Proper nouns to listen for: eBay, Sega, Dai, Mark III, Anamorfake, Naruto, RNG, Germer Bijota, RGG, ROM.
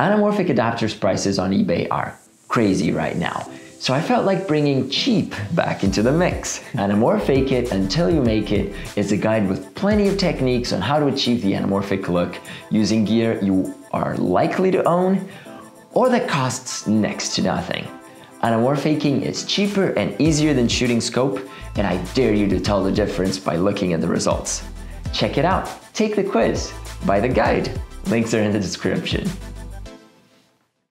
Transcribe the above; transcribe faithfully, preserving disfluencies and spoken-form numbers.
Anamorphic adapters prices on eBay are crazy right now, so I felt like bringing cheap back into the mix. Anamorfake It Until You Make It is a guide with plenty of techniques on how to achieve the anamorphic look using gear you are likely to own or that costs next to nothing. Anamorfaking is cheaper and easier than shooting scope, and I dare you to tell the difference by looking at the results. Check it out, take the quiz, buy the guide. Links are in the description.